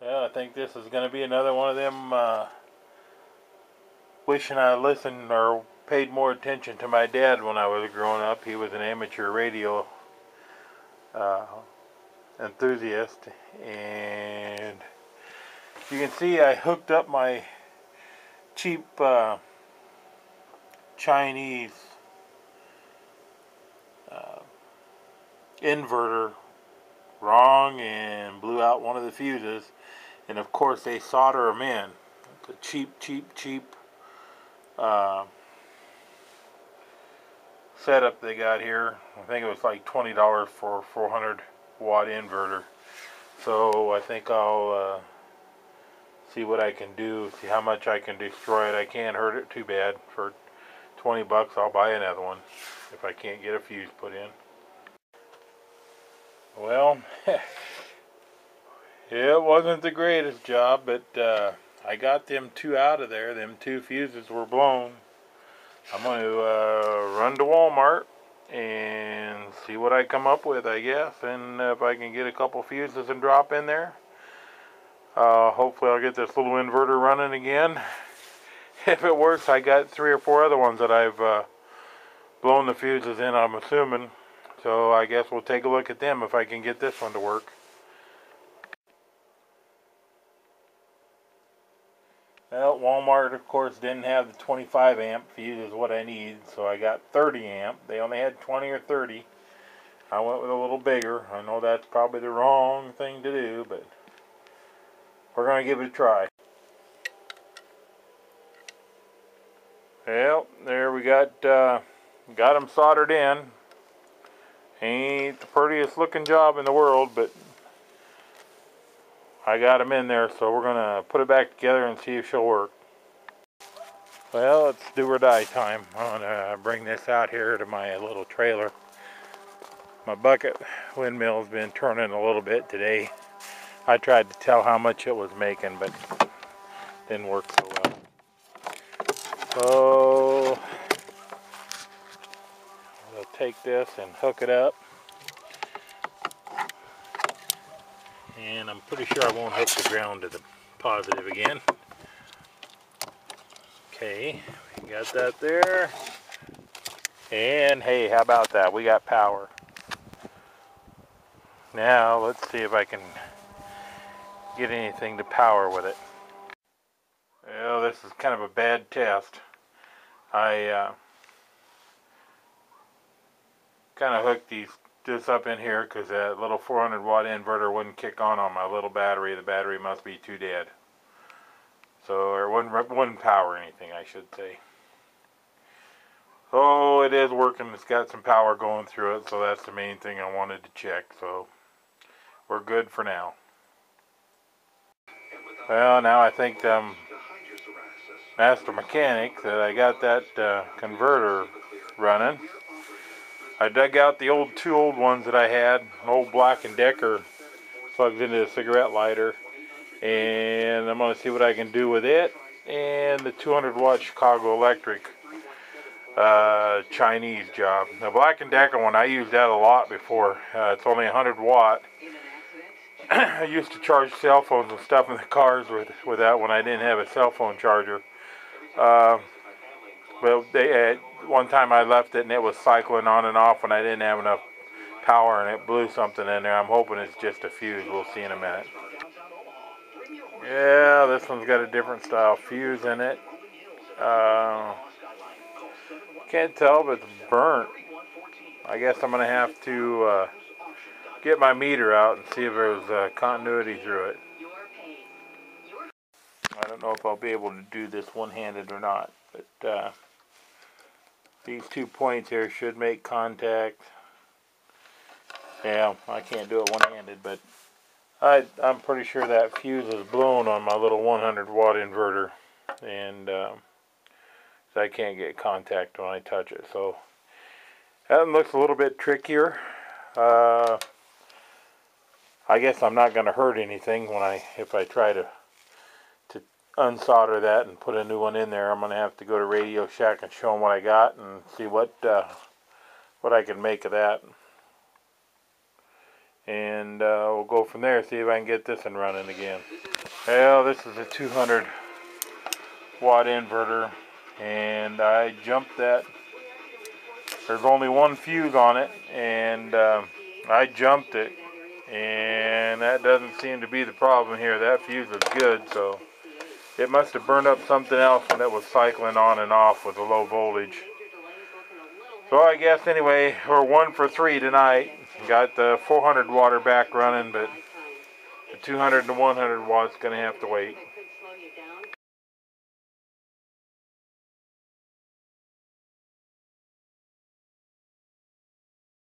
Well, I think this is going to be another one of them wishing I listened or paid more attention to my dad when I was growing up. He was an amateur radio enthusiast, and you can see I hooked up my cheap Chinese inverter wrong and blew out one of the fuses, and of course they solder them in. It's a cheap setup they got here. I think it was like $20 for a 400-watt inverter. So I think I'll see what I can do, see how much I can destroy it. I can't hurt it too bad. For 20 bucks I'll buy another one if I can't get a fuse put in. Well, it wasn't the greatest job, but I got them two out of there. Them two fuses were blown. I'm going to run to Walmart and see what I come up with, I guess. And if I can get a couple fuses and drop in there, hopefully I'll get this little inverter running again. If it works, I got 3 or 4 other ones that I've blown the fuses in, I'm assuming. So I guess we'll take a look at them if I can get this one to work. Well, Walmart, of course, didn't have the 25 amp fuse is what I need, so I got 30 amp. They only had 20 or 30. I went with a little bigger. I know that's probably the wrong thing to do, but we're going to give it a try. Well, there we got them soldered in. Ain't the prettiest looking job in the world, but I got them in there, so we're gonna put it back together and see if she'll work. Well, it's do or die time. I'm gonna bring this out here to my little trailer. My bucket windmill's been turning a little bit today. I tried to tell how much it was making, but didn't work so well. So take this and hook it up, and I'm pretty sure I won't hook the ground to the positive again. Okay, we got that there, and hey, how about that? We got power. Now let's see if I can get anything to power with it. Well, this is kind of a bad test. I kind of hooked this up in here because that little 400-watt inverter wouldn't kick on my little battery. The battery must be too dead, so it wouldn't power anything, I should say. Oh, it is working. It's got some power going through it, so that's the main thing I wanted to check. So we're good for now. Well, now I think master mechanic that I got that converter running. I dug out the two old ones that I had, an old Black & Decker plugged into a cigarette lighter, and I'm going to see what I can do with it, and the 200-watt Chicago Electric Chinese job. The Black & Decker one, I used that a lot before. It's only 100-watt. I used to charge cell phones and stuff in the cars with that when I didn't have a cell phone charger. Well, one time I left it and it was cycling on and off when I didn't have enough power, and it blew something in there. I'm hoping it's just a fuse. We'll see in a minute. Yeah, this one's got a different style fuse in it. Can't tell if it's burnt. I guess I'm going to have to get my meter out and see if there's continuity through it. I don't know if I'll be able to do this one-handed or not, but these 2 points here should make contact. Yeah, I can't do it one-handed, but I'm pretty sure that fuse is blown on my little 100-watt inverter, and so I can't get contact when I touch it. So that one looks a little bit trickier. I guess I'm not going to hurt anything when if I try to unsolder that and put a new one in there. I'm going to have to go to Radio Shack and show them what I got and see what I can make of that. and we'll go from there, see if I can get this one running again. Well, this is a 200 watt inverter, and I jumped that. There's only one fuse on it, and I jumped it, and that doesn't seem to be the problem here. That fuse is good, so it must have burned up something else that was cycling on and off with a low voltage. So I guess anyway, we're 1 for 3 tonight. Got the 400 watt back running, but the 200 and 100 watts gonna have to wait.